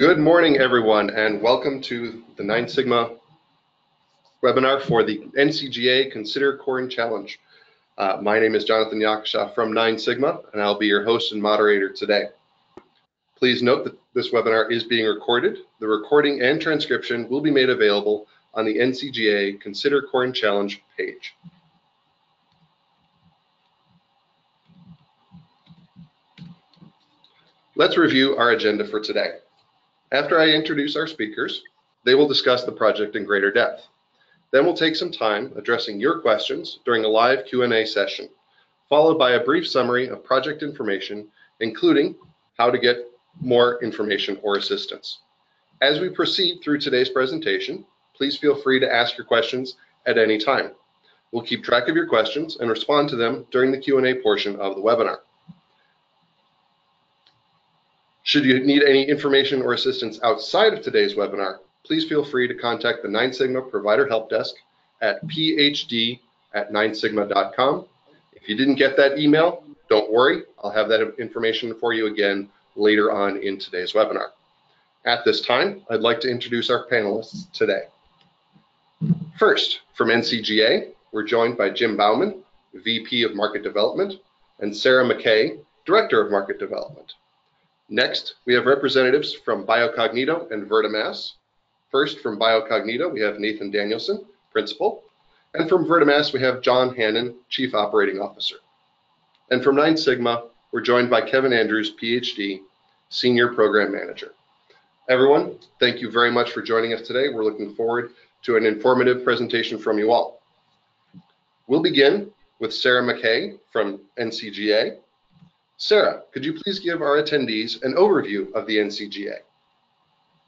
Good morning, everyone, and welcome to the Nine Sigma webinar for the NCGA Consider Corn Challenge. My name is Jonathan Yaksha from Nine Sigma, and I'll be your host and moderator today. Please note that this webinar is being recorded. The recording and transcription will be made available on the NCGA Consider Corn Challenge page. Let's review our agenda for today. After I introduce our speakers, they will discuss the project in greater depth. Then we'll take some time addressing your questions during a live Q&A session, followed by a brief summary of project information, including how to get more information or assistance. As we proceed through today's presentation, please feel free to ask your questions at any time. We'll keep track of your questions and respond to them during the Q&A portion of the webinar. Should you need any information or assistance outside of today's webinar, please feel free to contact the Nine Sigma Provider Help Desk at phd@9sigma.com. If you didn't get that email, don't worry. I'll have that information for you again later on in today's webinar. At this time, I'd like to introduce our panelists today. First, from NCGA, we're joined by Jim Bauman, VP of Market Development, and Sarah McKay, Director of Market Development. Next, we have representatives from BioCognito and VertiMass. First, from BioCognito, we have Nathan Danielson, Principal. And from VertiMass, we have John Hannon, Chief Operating Officer. And from Nine Sigma, we're joined by Kevin Andrews, PhD, Senior Program Manager. Everyone, thank you very much for joining us today. We're looking forward to an informative presentation from you all. We'll begin with Sarah McKay from NCGA. Sarah, could you please give our attendees an overview of the NCGA?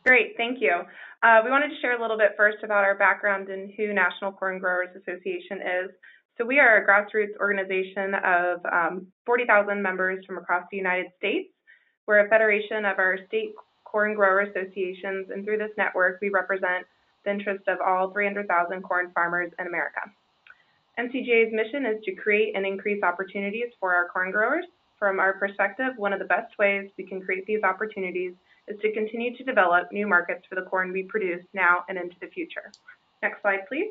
Great, thank you. We wanted to share a little bit first about our background and who National Corn Growers Association is. So we are a grassroots organization of 40,000 members from across the United States. We're a federation of our state corn grower associations, and through this network, we represent the interests of all 300,000 corn farmers in America. NCGA's mission is to create and increase opportunities for our corn growers. From our perspective, one of the best ways we can create these opportunities is to continue to develop new markets for the corn we produce now and into the future. Next slide, please.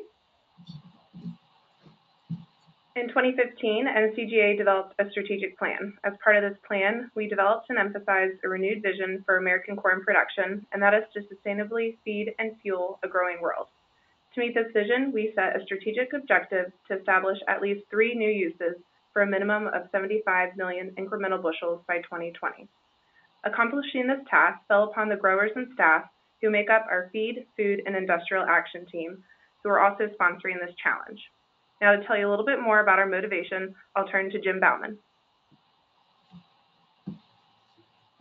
In 2015, NCGA developed a strategic plan. As part of this plan, we developed and emphasized a renewed vision for American corn production, and that is to sustainably feed and fuel a growing world. To meet this vision, we set a strategic objective to establish at least 3 new uses for a minimum of 75 million incremental bushels by 2020. Accomplishing this task fell upon the growers and staff who make up our Feed, Food, and Industrial Action Team, who are also sponsoring this challenge. Now, to tell you a little bit more about our motivation, I'll turn to Jim Bauman.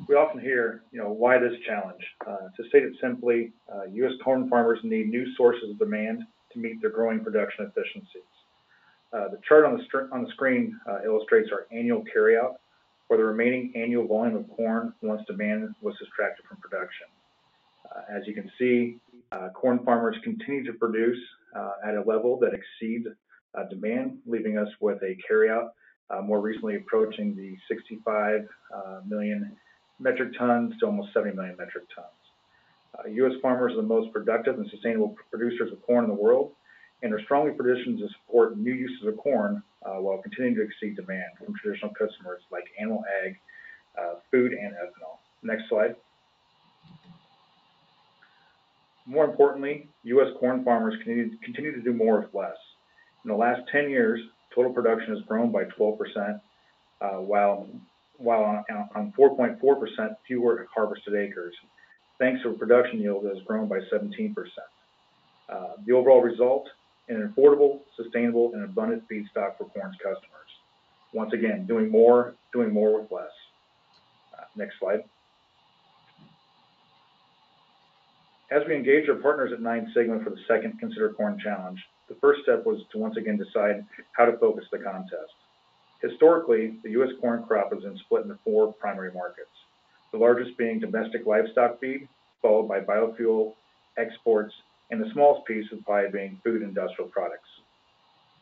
We often hear, why this challenge? To state it simply, U.S. corn farmers need new sources of demand to meet their growing production efficiencies. The chart on the screen illustrates our annual carryout, or the remaining annual volume of corn once demand was subtracted from production. As you can see, corn farmers continue to produce at a level that exceeds demand, leaving us with a carryout more recently approaching the 65 million metric tons to almost 70 million metric tons. U.S. farmers are the most productive and sustainable producers of corn in the world, and are strongly positioned to support new uses of corn while continuing to exceed demand from traditional customers like animal ag, food, and ethanol. Next slide. More importantly, U.S. corn farmers continue to do more with less. In the last 10 years, total production has grown by 12%, while on 4.4% fewer harvested acres, thanks to a production yield that has grown by 17%. The overall result, an affordable, sustainable, and abundant feedstock for corn's customers. Once again, doing more with less. Next slide. As we engaged our partners at Nine Sigma for the second Consider Corn Challenge, the first step was to once again decide how to focus the contest. Historically, the U.S. corn crop has been split into 4 primary markets, the largest being domestic livestock feed, followed by biofuel, exports, and the smallest piece of pie being food and industrial products.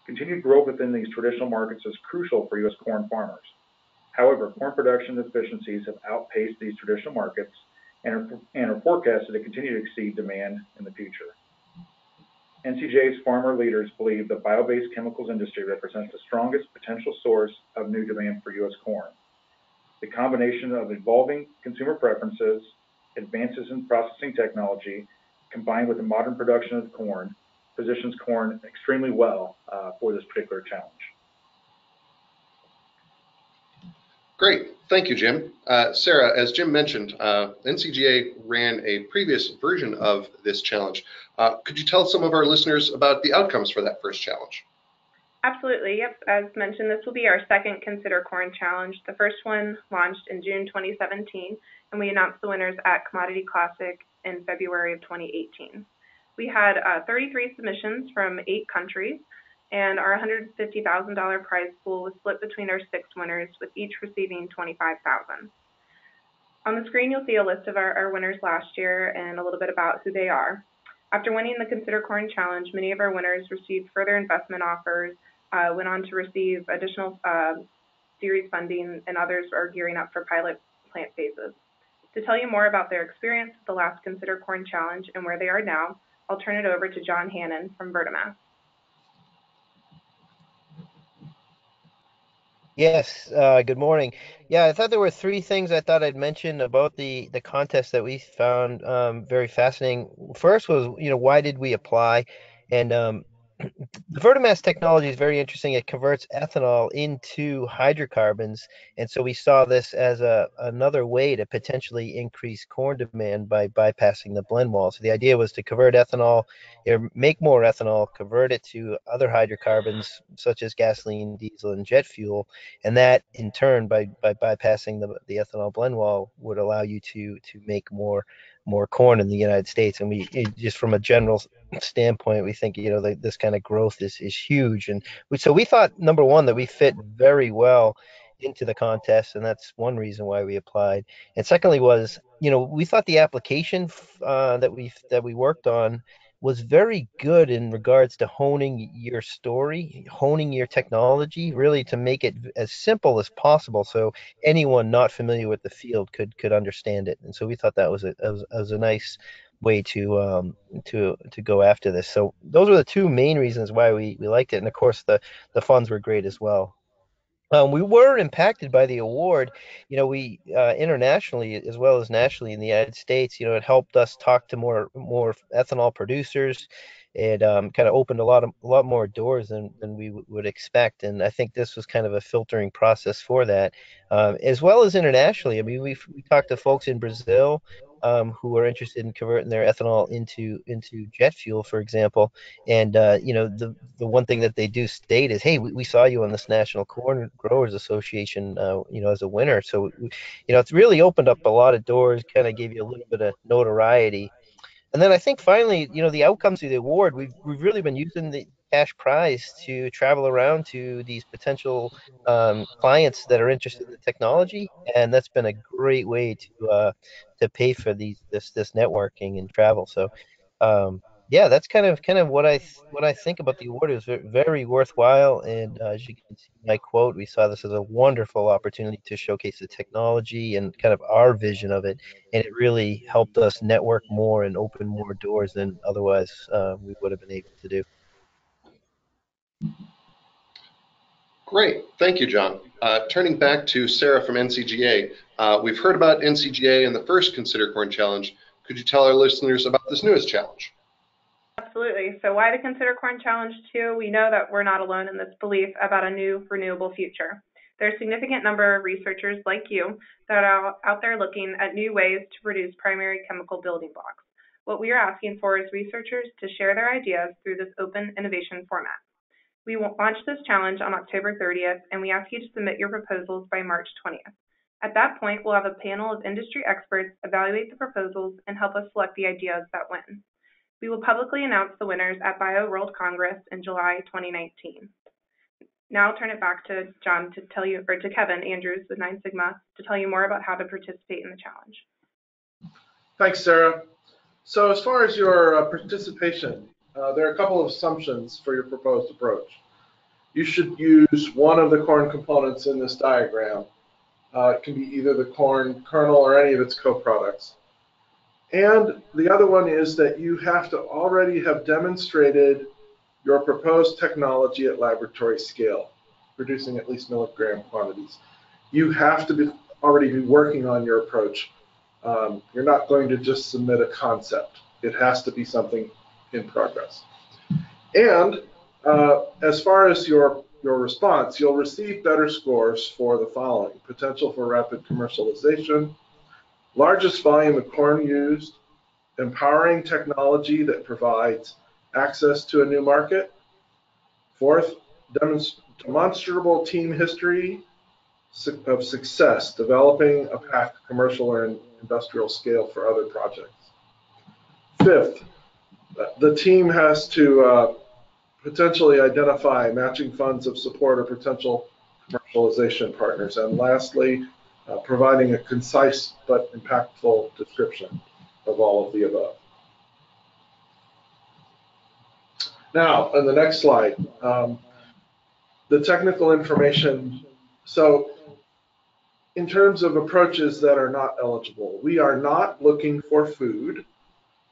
Continued growth within these traditional markets is crucial for U.S. corn farmers. However, corn production efficiencies have outpaced these traditional markets, and are forecasted to continue to exceed demand in the future. NCJ's farmer leaders believe the bio-based chemicals industry represents the strongest potential source of new demand for U.S. corn. The combination of evolving consumer preferences, advances in processing technology, combined with the modern production of corn, positions corn extremely well for this particular challenge. Great, thank you, Jim. Sarah, as Jim mentioned, NCGA ran a previous version of this challenge. Could you tell some of our listeners about the outcomes for that first challenge? Absolutely, yep. As mentioned, this will be our second Consider Corn Challenge. The first one launched in June 2017, and we announced the winners at Commodity Classic in February of 2018. We had 33 submissions from 8 countries. And our $150,000 prize pool was split between our 6 winners, with each receiving $25,000. On the screen, you'll see a list of our winners last year and a little bit about who they are. After winning the Consider Corn Challenge, many of our winners received further investment offers, went on to receive additional series funding, and others are gearing up for pilot plant phases. To tell you more about their experience with the last Consider Corn Challenge and where they are now, I'll turn it over to John Hannon from VertiMass. Yes, good morning. Yeah, I thought there were 3 things I thought I'd mention about the contest that we found very fascinating. First was, why did we apply? And the VertiMass technology is very interesting. It converts ethanol into hydrocarbons. And so we saw this as another way to potentially increase corn demand by bypassing the blend wall. So the idea was to convert ethanol, or make more ethanol, convert it to other hydrocarbons such as gasoline, diesel, and jet fuel. And that, in turn, by bypassing the ethanol blend wall, would allow you to make more corn in the United States. And we just, from a general standpoint, we think this kind of growth is huge. And so we thought, number one, that we fit very well into the contest, and that's one reason why we applied. And secondly was, we thought the application that we worked on was very good in regards to honing your story, honing your technology, really to make it as simple as possible so anyone not familiar with the field could understand it. And so we thought that was a nice way to go after this. So those were the 2 main reasons why we liked it. And of course, the funds were great as well. We were impacted by the award, we internationally as well as nationally in the United States. It helped us talk to more ethanol producers. It kind of opened a lot more doors than we would expect. And I think this was kind of a filtering process for that, as well as internationally. I mean, we talked to folks in Brazil who are interested in converting their ethanol into jet fuel, for example. And the one thing that they do state is, hey, we saw you on this National Corn Growers Association, as a winner. So, it's really opened up a lot of doors, kind of gave you a little bit of notoriety. And then I think finally, the outcomes of the award, we've really been using the cash prize to travel around to these potential clients that are interested in the technology, and that's been a great way to pay for this networking and travel. So yeah, that's kind of what I think about the award. It was very worthwhile, and as you can see my quote, we saw this as a wonderful opportunity to showcase the technology and kind of our vision of it, and it really helped us network more and open more doors than otherwise we would have been able to do. Great, thank you, John. Turning back to Sarah from NCGA, we've heard about NCGA and the first Consider Corn Challenge. Could you tell our listeners about this newest challenge? Absolutely. So why the Consider Corn Challenge 2? We know that we're not alone in this belief about a new renewable future. There's a significant number of researchers like you that are out there looking at new ways to produce primary chemical building blocks. What we are asking for is researchers to share their ideas through this open innovation format. We launched this challenge on October 30th, and we ask you to submit your proposals by March 20th. At that point, we'll have a panel of industry experts evaluate the proposals and help us select the ideas that win. We will publicly announce the winners at BioWorld Congress in July 2019. Now I'll turn it back to John to tell you, or to Kevin Andrews with 9 Sigma, to tell you more about how to participate in the challenge. Thanks, Sarah. So as far as your participation, there are a couple of assumptions for your proposed approach. You should use one of the corn components in this diagram. It can be either the corn kernel or any of its co-products. And the other one is that you have to already have demonstrated your proposed technology at laboratory scale, producing at least milligram quantities. You have to be already be working on your approach. You're not going to just submit a concept. It has to be something in progress. And as far as your response, you'll receive better scores for the following: potential for rapid commercialization, largest volume of corn used, empowering technology that provides access to a new market, fourth, demonstrable team history of success, developing a path to commercial or industrial scale for other projects. Fifth, the team has to potentially identify matching funds of support or potential commercialization partners. And lastly, providing a concise but impactful description of all of the above. Now, on the next slide, the technical information. So in terms of approaches that are not eligible, we are not looking for food.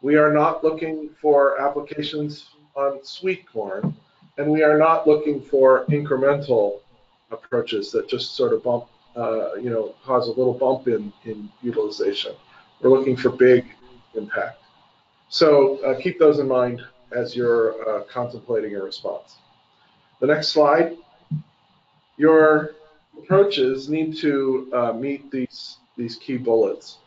We are not looking for applications on sweet corn, and we are not looking for incremental approaches that just sort of bump, cause a little bump in utilization. We're looking for big impact. So keep those in mind as you're contemplating a response. The next slide. Your approaches need to meet these key bullets.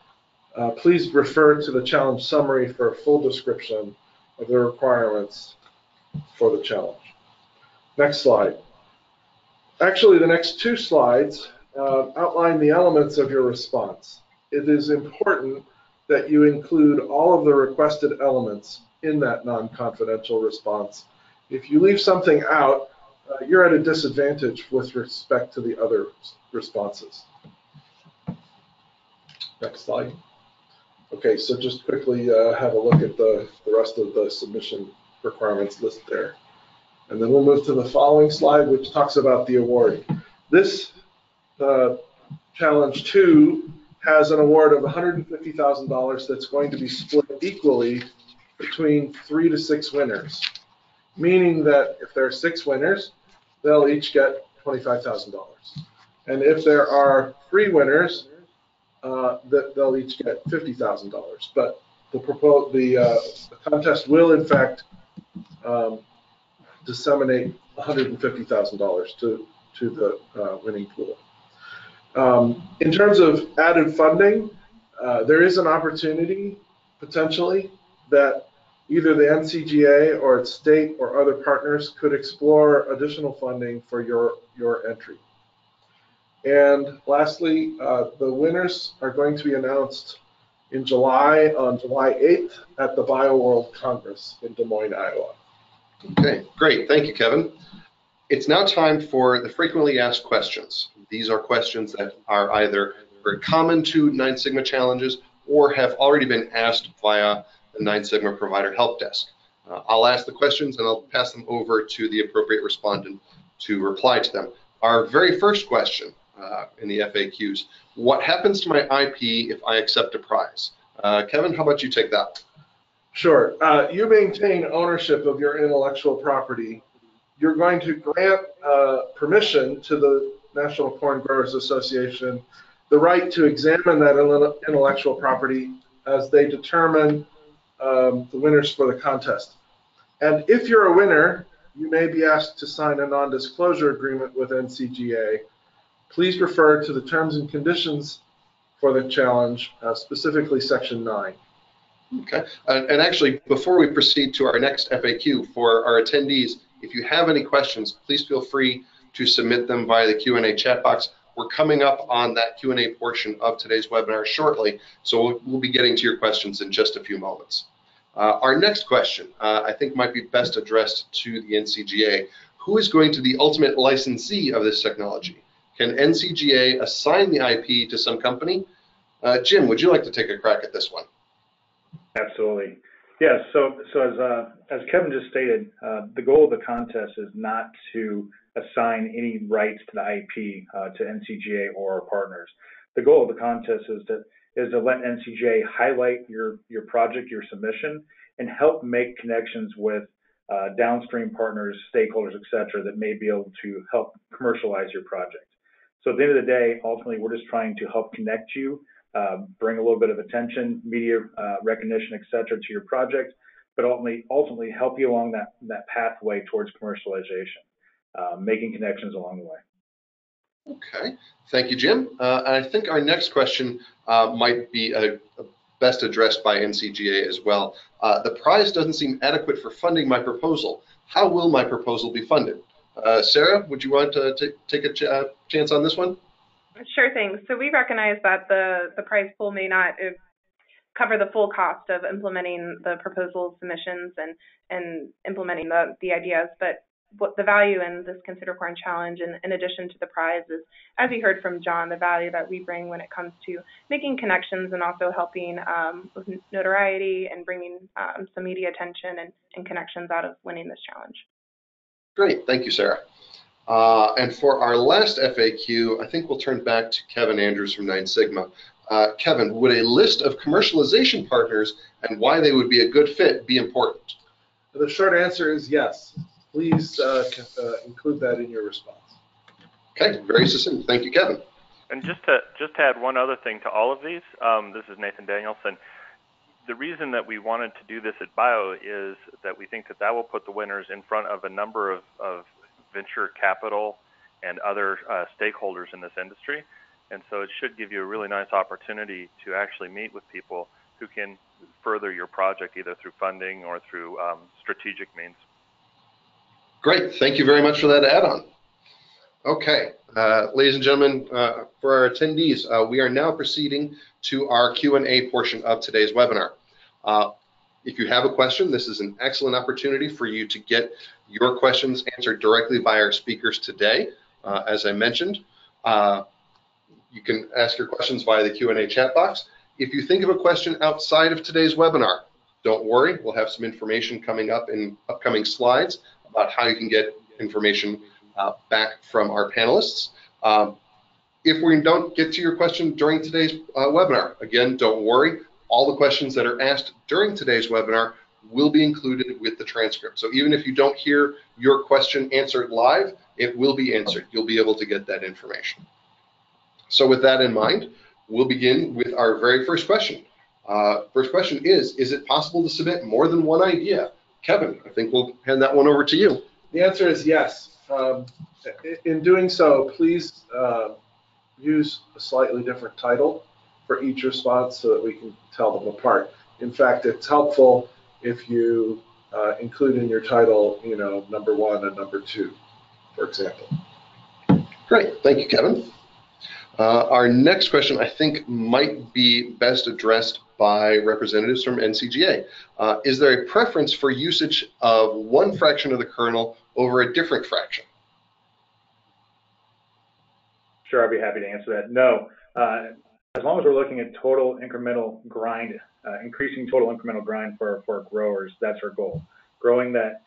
Please refer to the challenge summary for a full description of the requirements for the challenge. Next slide. Actually, the next two slides outline the elements of your response. It is important that you include all of the requested elements in that non-confidential response. If you leave something out, you're at a disadvantage with respect to the other responses. Next slide. Okay, so just quickly have a look at the rest of the submission requirements list there. And then we'll move to the following slide, which talks about the award. This Challenge 2 has an award of $150,000 that's going to be split equally between 3 to 6 winners, meaning that if there are 6 winners, they'll each get $25,000. And if there are 3 winners, they'll each get $50,000, but the contest will in fact disseminate $150,000 to the winning pool. In terms of added funding, there is an opportunity potentially that either the NCGA or its state or other partners could explore additional funding for your entry. And lastly, the winners are going to be announced in July, on July 8th at the BioWorld Congress in Des Moines, Iowa. Okay, great. Thank you, Kevin. It's now time for the frequently asked questions. These are questions that are either very common to Nine Sigma challenges or have already been asked via the Nine Sigma Provider Help Desk. I'll ask the questions and I'll pass them over to the appropriate respondent to reply to them. Our very first question, in the FAQs. What happens to my IP if I accept a prize? Kevin, how about you take that? Sure. You maintain ownership of your intellectual property. You're going to grant permission to the National Corn Growers Association the right to examine that intellectual property as they determine the winners for the contest. And if you're a winner, you may be asked to sign a non-disclosure agreement with NCGA. Please refer to the terms and conditions for the challenge, specifically Section 9. Okay, and actually, before we proceed to our next FAQ, for our attendees, if you have any questions, please feel free to submit them via the Q&A chat box. We're coming up on that Q&A portion of today's webinar shortly, so we'll be getting to your questions in just a few moments. Our next question, I think, might be best addressed to the NCGA. Who is going to be the ultimate licensee of this technology? Can NCGA assign the IP to some company? Jim, would you like to take a crack at this one? Absolutely. Yes. So as Kevin just stated, the goal of the contest is not to assign any rights to the IP to NCGA or our partners. The goal of the contest is to is to let NCGA highlight your project, your submission, and help make connections with downstream partners, stakeholders, et cetera, that may be able to help commercialize your project. So at the end of the day, ultimately, we're just trying to help connect you, bring a little bit of attention, media recognition, et cetera, to your project, but ultimately help you along that pathway towards commercialization, making connections along the way. Okay, thank you, Jim. And I think our next question might be best addressed by NCGA as well. The prize doesn't seem adequate for funding my proposal. How will my proposal be funded? Sarah, would you want to take a chance on this one? Sure thing. So we recognize that the prize pool may not cover the full cost of implementing the proposal submissions and implementing the ideas, but what the value in this Consider Corn Challenge, and in addition to the prize, is, as you heard from John, the value that we bring when it comes to making connections and also helping with notoriety and bringing some media attention and connections out of winning this challenge. Great, thank you, Sarah. And for our last FAQ, I think we'll turn back to Kevin Andrews from Nine Sigma. Kevin, would a list of commercialization partners and why they would be a good fit be important? The short answer is yes. Please include that in your response. Okay, very succinct. Thank you, Kevin. And just to add one other thing to all of these, this is Nathan Danielson. The reason that we wanted to do this at Bio is that we think that will put the winners in front of a number of venture capital and other stakeholders in this industry. And so it should give you a really nice opportunity to actually meet with people who can further your project either through funding or through strategic means. Great, thank you very much for that add-on. Okay, ladies and gentlemen, for our attendees, we are now proceeding to our Q&A portion of today's webinar. If you have a question, this is an excellent opportunity for you to get your questions answered directly by our speakers today. As I mentioned, you can ask your questions via the Q&A chat box. If you think of a question outside of today's webinar, don't worry, we'll have some information coming up in upcoming slides about how you can get information back from our panelists. If we don't get to your question during today's webinar, again, don't worry. All the questions that are asked during today's webinar will be included with the transcript. So even if you don't hear your question answered live, it will be answered. You'll be able to get that information. So with that in mind, we'll begin with our very first question. First question is it possible to submit more than one idea? Kevin, I think we'll hand that one over to you. The answer is yes. In doing so, please use a slightly different title for each response so that we can tell them apart. In fact, it's helpful if you include in your title, you know, number one and number two, for example. Great, thank you, Kevin. Our next question, I think, might be best addressed by representatives from NCGA. Is there a preference for usage of one fraction of the kernel over a different fraction? Sure, I'd be happy to answer that. No, as long as we're looking at total incremental grind, increasing total incremental grind for our growers, that's our goal. Growing that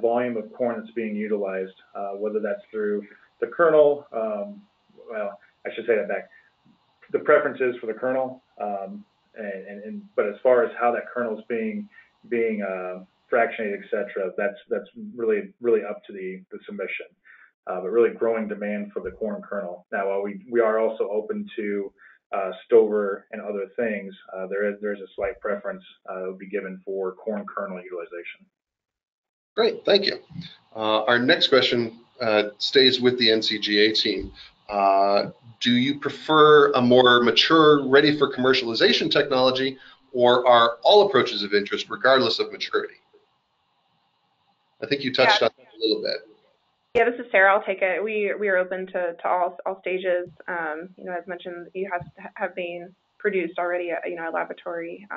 volume of corn that's being utilized, whether that's through the kernel, well, I should say that back. The preference is for the kernel, but as far as how that kernel is being fractionated, et cetera, that's really up to the submission. But really growing demand for the corn kernel. Now, while we are also open to stover and other things, there's a slight preference that would be given for corn kernel utilization. Great, thank you. Our next question stays with the NCGA team. Do you prefer a more mature, ready for commercialization technology, or are all approaches of interest regardless of maturity? I think you touched on that a little bit. Yeah, this is Sarah. I'll take it. We are open to all stages. You know, as mentioned, you have been produced already at, you know, a laboratory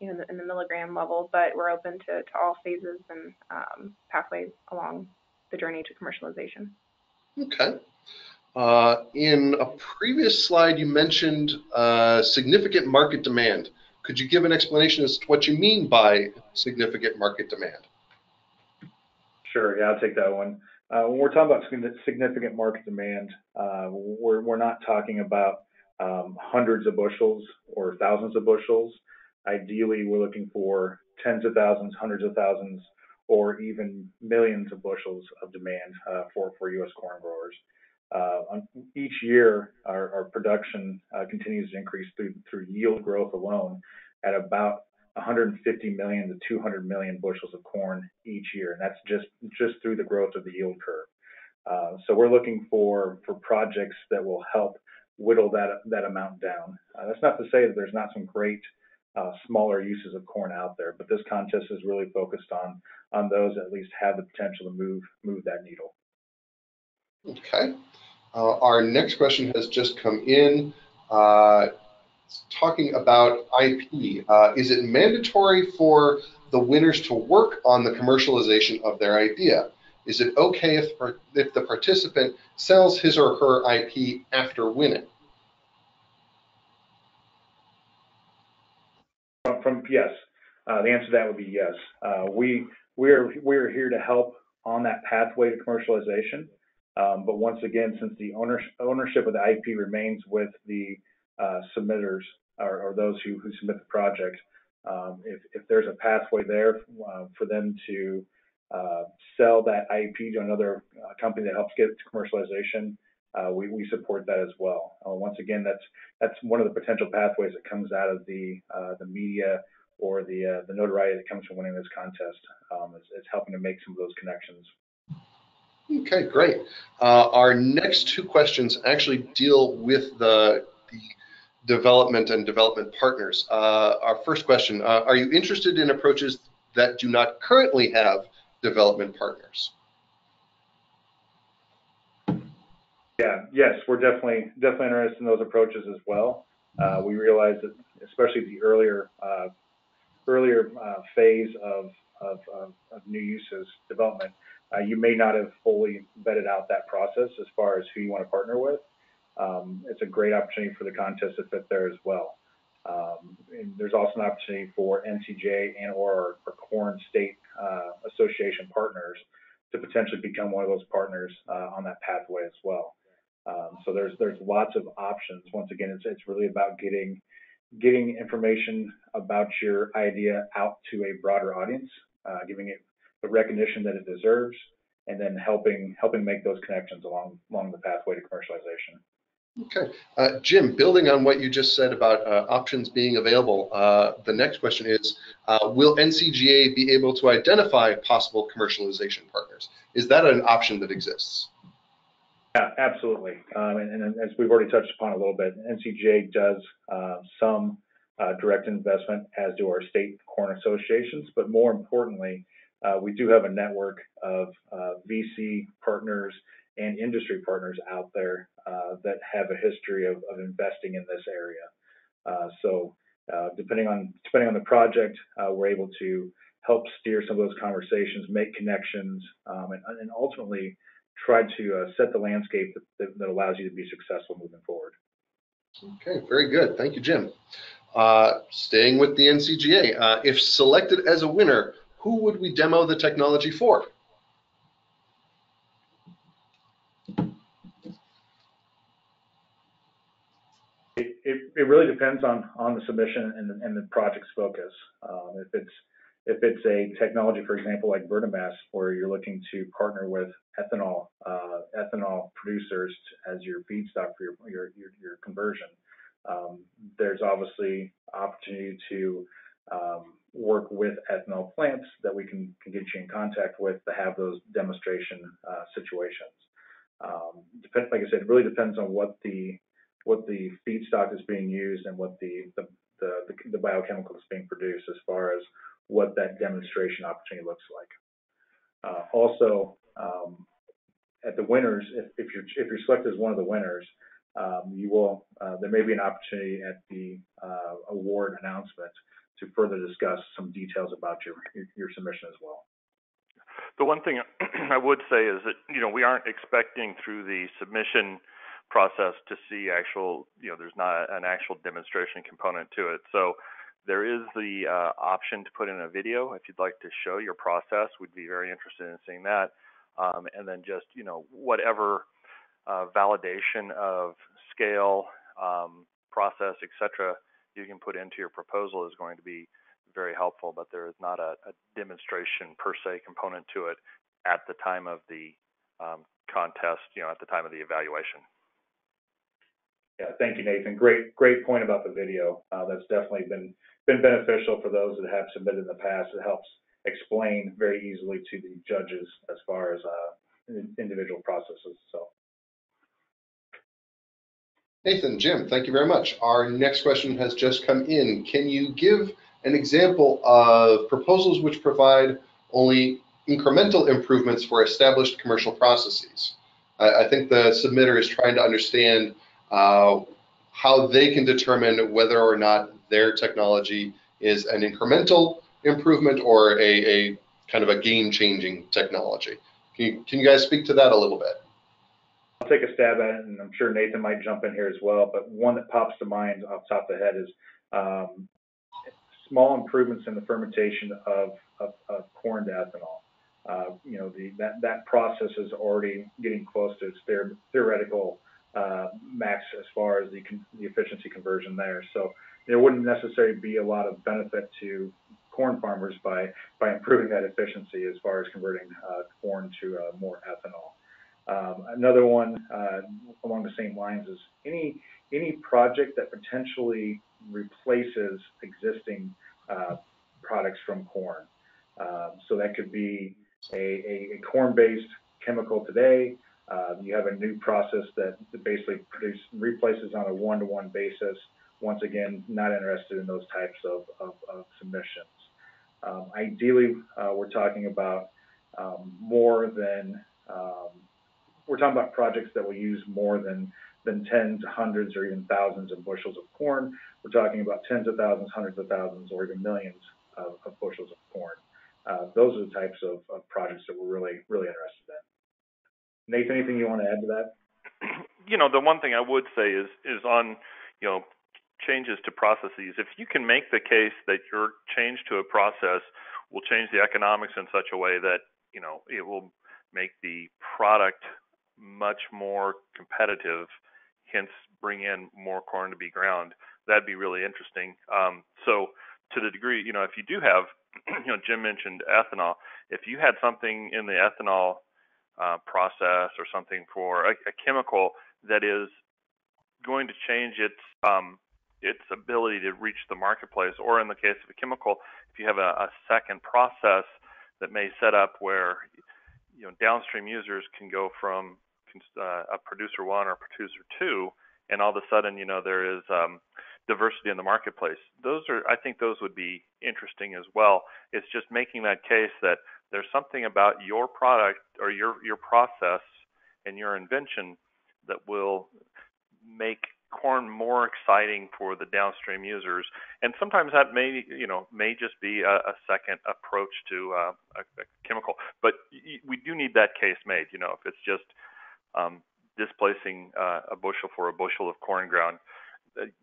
in the milligram level, but we're open to all phases and pathways along the journey to commercialization. Okay. In a previous slide, you mentioned significant market demand. Could you give an explanation as to what you mean by significant market demand? Sure, yeah, I'll take that one. When we're talking about significant market demand, we're not talking about hundreds of bushels or thousands of bushels. Ideally, we're looking for tens of thousands, hundreds of thousands, or even millions of bushels of demand for U.S. corn growers. Each year, our production continues to increase through yield growth alone at about 150 million to 200 million bushels of corn each year, and that's just through the growth of the yield curve. So we're looking for projects that will help whittle that amount down. That's not to say that there's not some great smaller uses of corn out there, but this contest is really focused on those that at least have the potential to move that needle. Okay. Our next question has just come in. Talking about IP, is it mandatory for the winners to work on the commercialization of their idea? Is it okay if the participant sells his or her IP after winning? Yes, the answer to that would be yes. We're here to help on that pathway to commercialization. But once again, since the ownership of the IP remains with the submitters or those who submit the project, if there's a pathway there for them to sell that IP to another company that helps get it to commercialization, we support that as well. Once again, that's one of the potential pathways that comes out of the media or the notoriety that comes from winning this contest. It's helping to make some of those connections. Okay, great. Our next two questions actually deal with the development and development partners. Our first question, are you interested in approaches that do not currently have development partners? Yeah, yes, we're definitely interested in those approaches as well. We realize that especially the earlier phase of new uses development, you may not have fully vetted out that process as far as who you want to partner with. It's a great opportunity for the contest to fit there as well. And there's also an opportunity for NCJ and or our corn state association partners to potentially become one of those partners on that pathway as well. So there's lots of options. Once again, it's really about getting information about your idea out to a broader audience, giving it the recognition that it deserves, and then helping make those connections along the pathway to commercialization. Okay, Jim, building on what you just said about options being available, the next question is, will NCGA be able to identify possible commercialization partners? Is that an option that exists? Yeah, absolutely. And as we've already touched upon a little bit, NCGA does some direct investment, as do our state corn associations, but more importantly, we do have a network of VC partners and industry partners out there that have a history of investing in this area. So depending on the project, we're able to help steer some of those conversations, make connections, and ultimately try to set the landscape that allows you to be successful moving forward. Okay, very good. Thank you, Jim. Staying with the NCGA, if selected as a winner, who would we demo the technology for? It really depends on the submission and the project's focus. If it's a technology, for example, like VertiMass, where you're looking to partner with ethanol producers as your feedstock for your conversion, there's obviously opportunity to work with ethanol plants that we can get you in contact with to have those demonstration situations. Like I said, it really depends on what the feedstock is being used and what the biochemical is being produced as far as what that demonstration opportunity looks like. Also, at the winners, if you're selected as one of the winners, you will there may be an opportunity at the award announcement to further discuss some details about your submission as well. The one thing I would say is that we aren't expecting through the submission process to see actual, there's not an actual demonstration component to it. So there is the option to put in a video if you'd like to show your process. We'd be very interested in seeing that. And then just, whatever validation of scale, process, etc., you can put into your proposal is going to be very helpful, but there is not a demonstration per se component to it at the time of the contest, at the time of the evaluation. Yeah, thank you, Nathan. Great point about the video. That's definitely been beneficial for those that have submitted in the past. It helps explain very easily to the judges as far as individual processes. So, Nathan, Jim, thank you very much. Our next question has just come in. Can you give an example of proposals which provide only incremental improvements for established commercial processes? I think the submitter is trying to understand how they can determine whether or not their technology is an incremental improvement or a kind of a game-changing technology. Can you guys speak to that a little bit? I'll take a stab at it, and I'm sure Nathan might jump in here as well, but one that pops to mind off the top of the head is small improvements in the fermentation of corn to ethanol. That process is already getting close to its theoretical max as far as the efficiency conversion there. So there wouldn't necessarily be a lot of benefit to corn farmers by improving that efficiency as far as converting corn to more ethanol. Another one along the same lines is any project that potentially replaces existing products from corn. So that could be a corn-based chemical today. You have a new process that basically replaces on a one-to-one basis. Once again, not interested in those types of submissions. Ideally, we're talking about projects that will use more than tens, hundreds, or even thousands of bushels of corn. We're talking about tens of thousands, hundreds of thousands, or even millions of bushels of corn. Those are the types of projects that we're really interested in. Nathan, anything you want to add to that? The one thing I would say is on, changes to processes. If you can make the case that your change to a process will change the economics in such a way that, it will make the product much more competitive, hence bring in more corn to be ground, that'd be really interesting. So to the degree, if you do have, Jim mentioned ethanol, if you had something in the ethanol process or something for a chemical that is going to change its ability to reach the marketplace, or in the case of a chemical, if you have a second process that may set up where downstream users can go from a producer one or producer two, and all of a sudden there is diversity in the marketplace. I think those would be interesting as well. It's just making that case that there's something about your product or your process and your invention that will make corn more exciting for the downstream users. And sometimes that may just be a second approach to a chemical. But we do need that case made. If it's just displacing a bushel for a bushel of corn ground,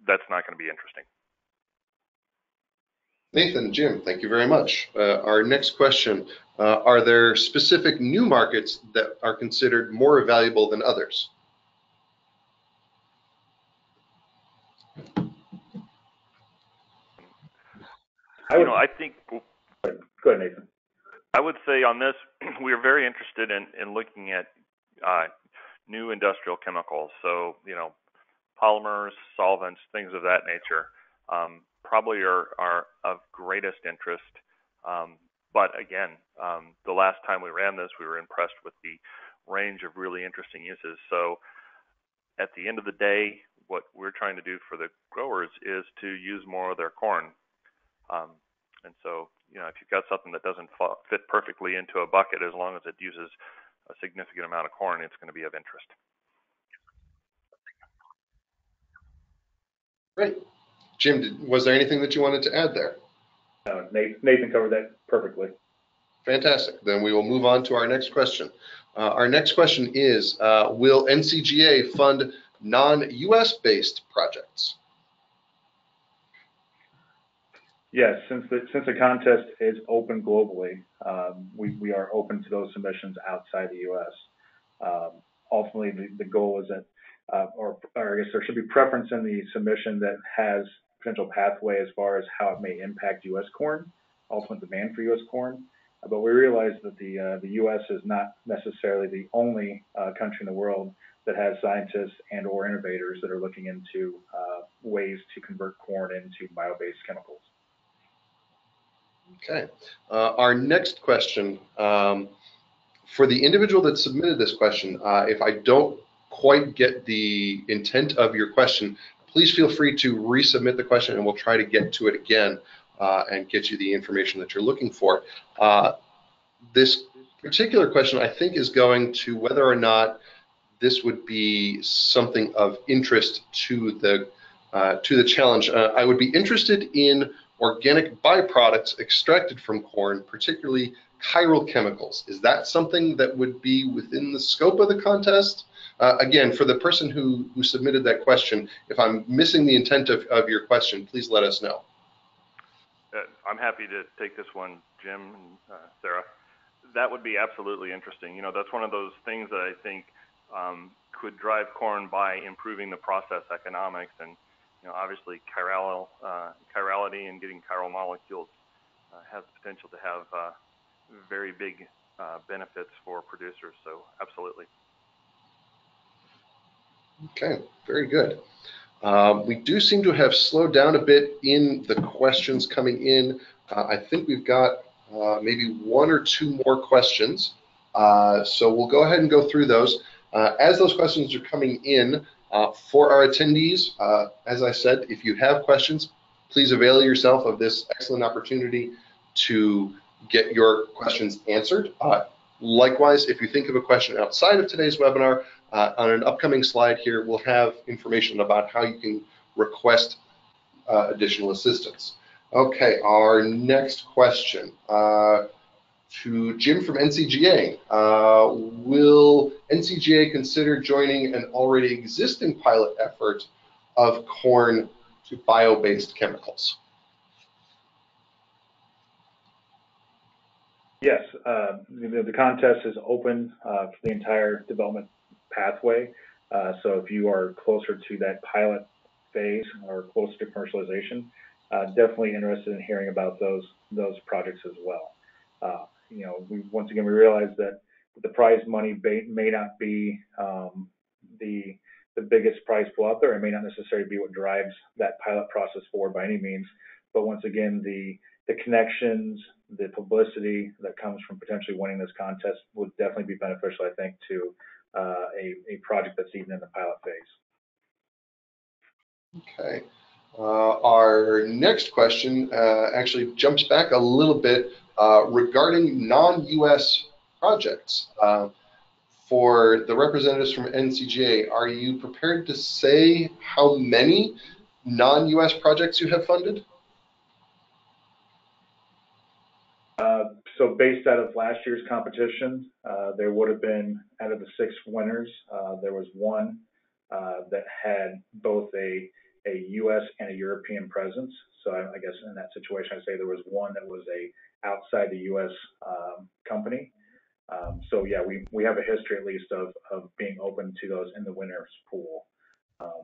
that's not going to be interesting. Nathan, Jim, thank you very much. Our next question, are there specific new markets that are considered more valuable than others? I think. Go ahead, Nathan. I would say on this, we are very interested in looking at new industrial chemicals. So, polymers, solvents, things of that nature, probably are of greatest interest. But again, the last time we ran this, we were impressed with the range of really interesting uses. So at the end of the day, what we're trying to do for the growers is to use more of their corn. And so, if you've got something that doesn't fit perfectly into a bucket, as long as it uses a significant amount of corn, it's going to be of interest. Great. Jim, was there anything that you wanted to add there? No, Nathan covered that perfectly. Fantastic. Then we will move on to our next question. Our next question is, will NCGA fund non-US-based projects? Yes, since the contest is open globally, we are open to those submissions outside the U.S. Ultimately, the goal is that or I guess there should be preference in the submission that has potential pathway as far as how it may impact U.S. corn, ultimate demand for U.S. corn. But we realize that the U.S. is not necessarily the only country in the world that has scientists and or innovators that are looking into ways to convert corn into bio-based chemicals. Okay. Our next question, for the individual that submitted this question, if I don't quite get the intent of your question, please feel free to resubmit the question and we'll try to get to it again and get you the information that you're looking for. This particular question, I think, is going to whether or not this would be something of interest to the challenge. I would be interested in organic byproducts extracted from corn, particularly chiral chemicals. Is that something that would be within the scope of the contest? Again, for the person who submitted that question, if I'm missing the intent of your question, please let us know. I'm happy to take this one, Jim and Sarah. That would be absolutely interesting. You know, that's one of those things that I think could drive corn by improving the process economics and, you know, obviously chiral, chirality and getting chiral molecules has the potential to have very big benefits for producers. So absolutely. Okay, very good. We do seem to have slowed down a bit in the questions coming in. I think we've got maybe one or two more questions. So we'll go ahead and go through those. As those questions are coming in, for our attendees, as I said, if you have questions, please avail yourself of this excellent opportunity to get your questions answered. Likewise, if you think of a question outside of today's webinar, on an upcoming slide here, we'll have information about how you can request additional assistance. Okay, our next question to Jim from NCGA. Will NCGA consider joining an already existing pilot effort of corn to bio-based chemicals? Yes, the contest is open for the entire development pathway. So if you are closer to that pilot phase or closer to commercialization, definitely interested in hearing about those projects as well. You know, once again, we realize that the prize money may not be the biggest prize pool out there. It may not necessarily be what drives that pilot process forward by any means. But once again, the connections, the publicity that comes from potentially winning this contest would definitely be beneficial, I think, to a project that's even in the pilot phase. Okay. Our next question actually jumps back a little bit regarding non-U.S. projects. For the representatives from NCGA, are you prepared to say how many non-U.S. projects you have funded? So based out of last year's competition, there would have been, out of the 6 winners, there was one that had both a U.S. and a European presence. So I guess in that situation, I'd say there was one that was a outside the U.S. company. So yeah, we have a history at least of being open to those in the winner's pool.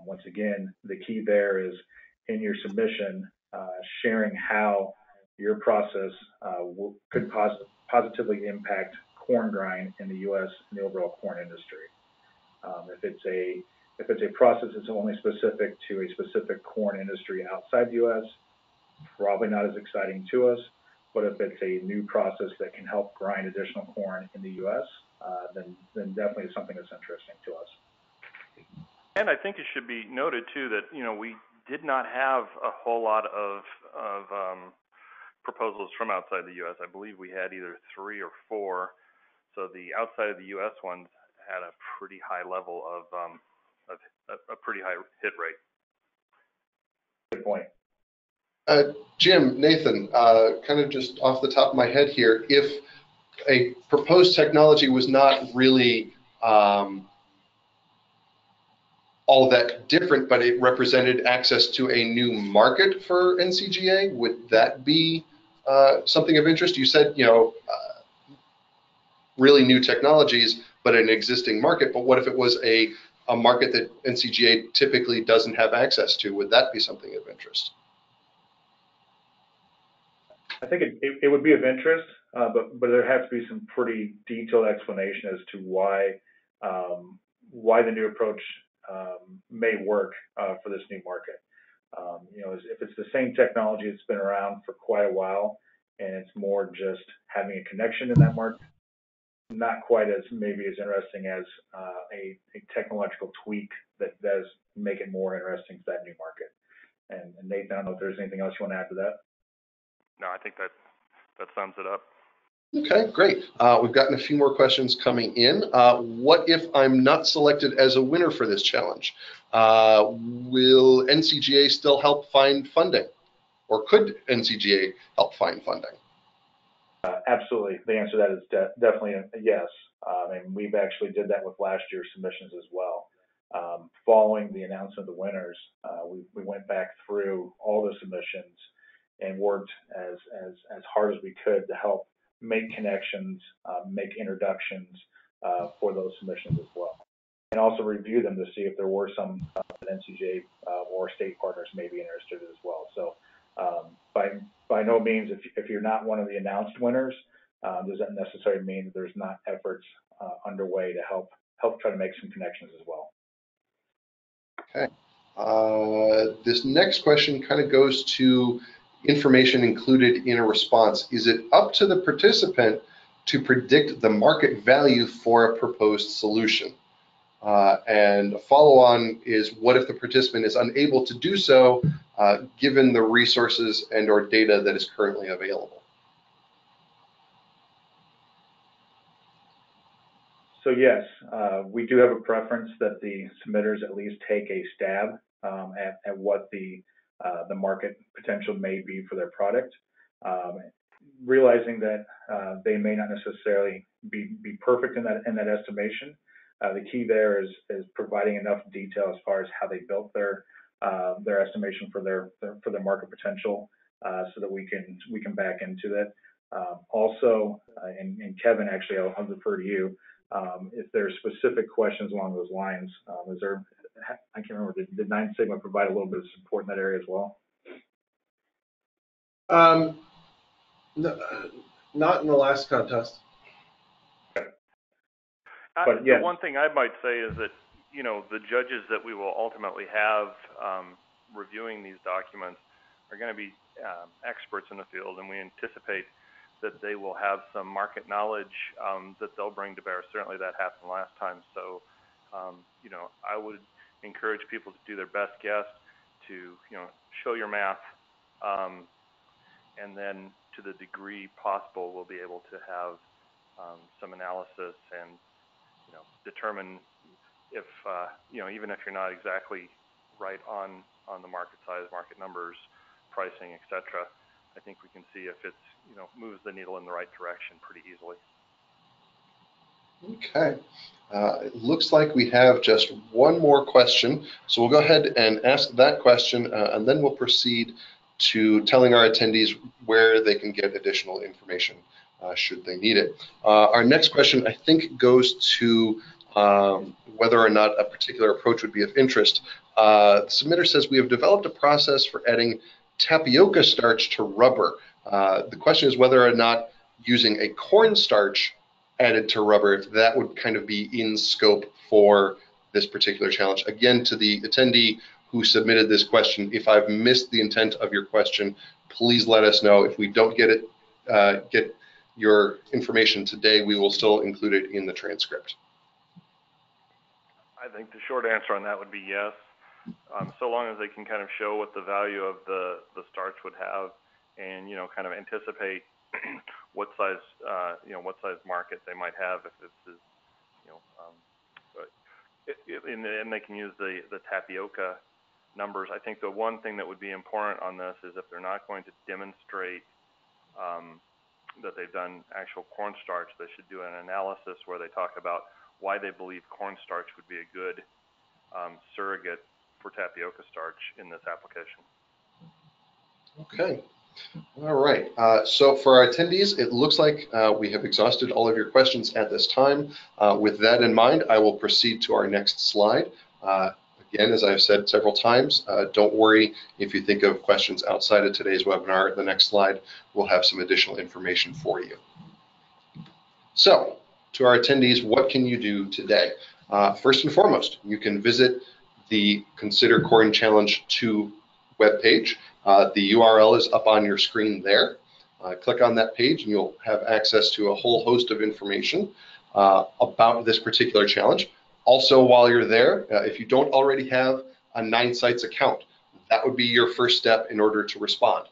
Once again, the key there is in your submission, sharing how your process could positively impact corn grind in the U.S. and the overall corn industry. If it's a process that's only specific to a specific corn industry outside the U.S., probably not as exciting to us. But if it's a new process that can help grind additional corn in the U.S., then definitely it's something that's interesting to us. And I think it should be noted too that, you know, we did not have a whole lot of proposals from outside the U.S. I believe we had either 3 or 4. So the outside of the U.S. ones had a pretty high level of a pretty high hit rate. Good point. Jim, Nathan, kind of just off the top of my head here, if a proposed technology was not really all that different, but it represented access to a new market for NCGA, would that be something of interest? You said, you know, really new technologies, but an existing market. But what if it was a a market that NCGA typically doesn't have access to? Would that be something of interest? I think it would be of interest, but there have to be some pretty detailed explanation as to why the new approach may work for this new market. You know, if it's the same technology that's been around for quite a while, and it's more just having a connection in that market, not quite as maybe as interesting as a technological tweak that does make it more interesting for that new market. And Nathan, I don't know if there's anything else you want to add to that. No, I think that sums it up. Okay, great. We've gotten a few more questions coming in. What if I'm not selected as a winner for this challenge? Will NCGA still help find funding? Or could NCGA help find funding? Absolutely. The answer to that is definitely a yes. And we've actually did that with last year's submissions as well. Following the announcement of the winners, we went back through all the submissions and worked as hard as we could to help make connections, make introductions for those submissions as well, and also review them to see if there were some NCGA or state partners may be interested as well. So by no means, if you're not one of the announced winners, does that necessarily mean that there's not efforts underway to help try to make some connections as well. Okay. This next question kind of goes to information included in a response. Is it up to the participant to predict the market value for a proposed solution? And a follow-on is, what if the participant is unable to do so given the resources and or data that is currently available? So yes, we do have a preference that the submitters at least take a stab at what the market potential may be for their product, realizing that they may not necessarily be perfect in that estimation. The key there is providing enough detail as far as how they built their estimation for their market potential, so that we can back into that. Also, and Kevin, actually, I'll refer to you. If there's specific questions along those lines, is there? I can't remember, did Nine Sigma provide a little bit of support in that area as well? No, not in the last contest. Okay. But yeah. The one thing I might say is that, you know, the judges that we will ultimately have reviewing these documents are going to be experts in the field, and we anticipate that they will have some market knowledge that they'll bring to bear. Certainly that happened last time, so you know, I would encourage people to do their best guess, to, you know, show your math, and then to the degree possible, we'll be able to have some analysis and, you know, determine if, you know, even if you're not exactly right on the market size, market numbers, pricing, etc., I think we can see if it's, you know, moves the needle in the right direction pretty easily. Okay. It looks like we have just one more question, so we'll go ahead and ask that question, and then we'll proceed to telling our attendees where they can get additional information should they need it. Our next question, I think, goes to whether or not a particular approach would be of interest. The submitter says, we have developed a process for adding tapioca starch to rubber. The question is whether or not using a corn starch added to rubber, if that would kind of be in scope for this particular challenge. Again, to the attendee who submitted this question, if I've missed the intent of your question, please let us know. If we don't get it, get your information today, we will still include it in the transcript. I think the short answer on that would be yes. So long as they can kind of show what the value of the starch would have, and, you know, kind of anticipate what size, you know, what size market they might have if this is, you know, and they can use the tapioca numbers. I think the one thing that would be important on this is if they're not going to demonstrate that they've done actual cornstarch, they should do an analysis where they talk about why they believe cornstarch would be a good surrogate for tapioca starch in this application. Okay. All right, so for our attendees, it looks like we have exhausted all of your questions at this time. With that in mind, I will proceed to our next slide. Again, as I've said several times, don't worry if you think of questions outside of today's webinar. The next slide will have some additional information for you. So, to our attendees, what can you do today? First and foremost, you can visit the Consider Corn Challenge II webpage. The URL is up on your screen there. Click on that page and you'll have access to a whole host of information about this particular challenge. Also, while you're there, if you don't already have a 9Sites account, that would be your first step in order to respond.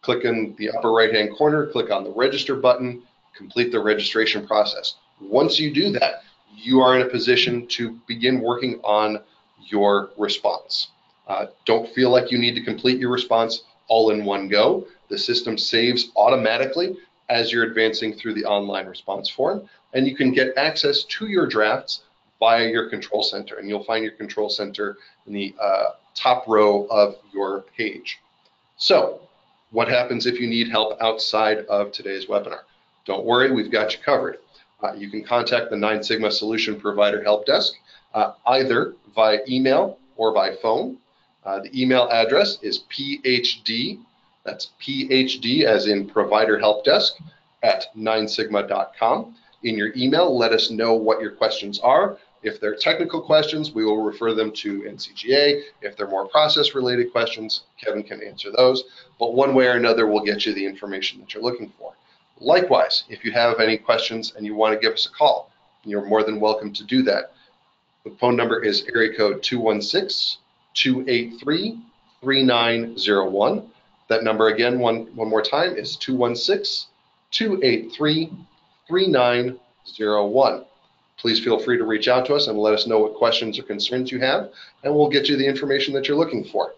Click in the upper right-hand corner, click on the register button, complete the registration process. Once you do that, you are in a position to begin working on your response. Don't feel like you need to complete your response all in one go. The system saves automatically as you're advancing through the online response form, and you can get access to your drafts via your control center, and you'll find your control center in the top row of your page. So, what happens if you need help outside of today's webinar? Don't worry, we've got you covered. You can contact the Nine Sigma Solution Provider Help Desk either via email or by phone. The email address is PHD, that's PHD as in Provider Help Desk, at ninesigma.com. In your email, let us know what your questions are. If they're technical questions, we will refer them to NCGA. If they're more process-related questions, Kevin can answer those. But one way or another, we'll get you the information that you're looking for. Likewise, if you have any questions and you want to give us a call, you're more than welcome to do that. The phone number is area code 216-283-3901. That number again, one more time, is 216-283-3901. Please feel free to reach out to us and let us know what questions or concerns you have, and we'll get you the information that you're looking for.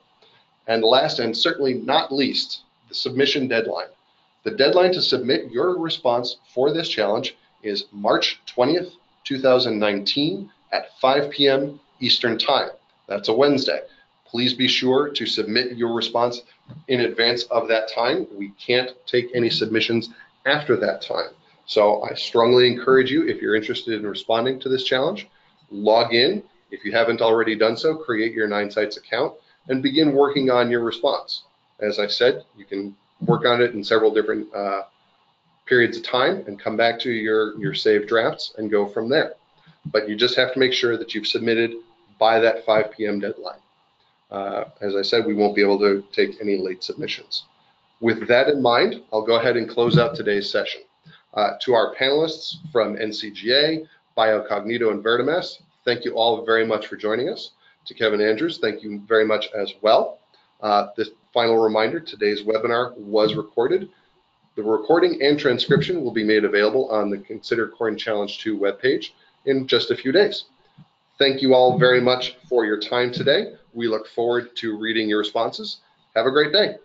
And last and certainly not least, the submission deadline. The deadline to submit your response for this challenge is March 20th, 2019 at 5 p.m. Eastern Time. That's a Wednesday. Please be sure to submit your response in advance of that time. We can't take any submissions after that time. So I strongly encourage you, if you're interested in responding to this challenge, log in. If you haven't already done so, create your 9Sites account and begin working on your response. As I said, you can work on it in several different periods of time and come back to your saved drafts and go from there. But you just have to make sure that you've submitted by that 5 p.m. deadline. As I said, we won't be able to take any late submissions. With that in mind, I'll go ahead and close out today's session. To our panelists from NCGA, BioCognito, and VertiMass, thank you all very much for joining us. To Kevin Andrews, thank you very much as well. This final reminder, today's webinar was recorded. The recording and transcription will be made available on the Consider Corn Challenge 2 webpage in just a few days. Thank you all very much for your time today. We look forward to reading your responses. Have a great day.